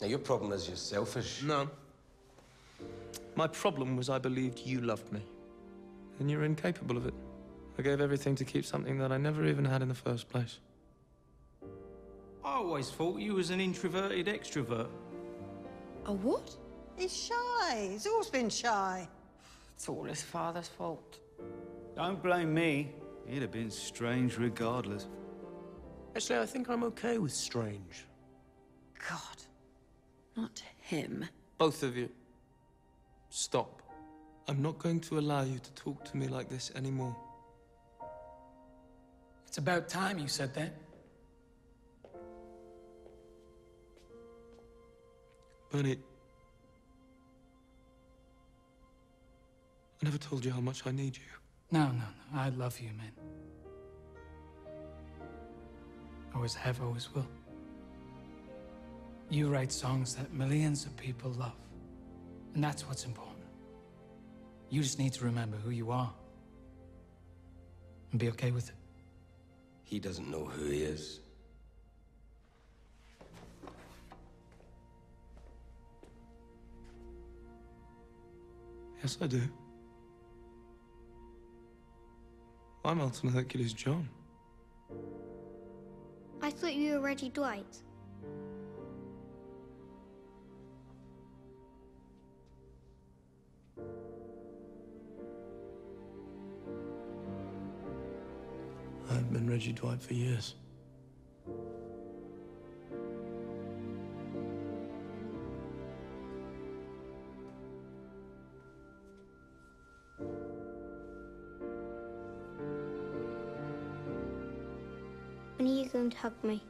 Now, your problem is you're selfish. No. My problem was I believed you loved me. And you were incapable of it. I gave everything to keep something that I never even had in the first place. I always thought you was an introverted extrovert. A what? He's shy. He's always been shy. It's all his father's fault. Don't blame me. He'd have been strange regardless. Actually, I think I'm okay with strange. God. Not him. Both of you. Stop. I'm not going to allow you to talk to me like this anymore. It's about time you said that. Bernie, I never told you how much I need you. No. I love you, man. Always have, always will. You write songs that millions of people love. And that's what's important. You just need to remember who you are. And be okay with it. He doesn't know who he is. Yes, I do. I'm Ultimate Hercules John. I thought you were Reggie Dwight. I've been Reggie Dwight for years. When are you going to hug me?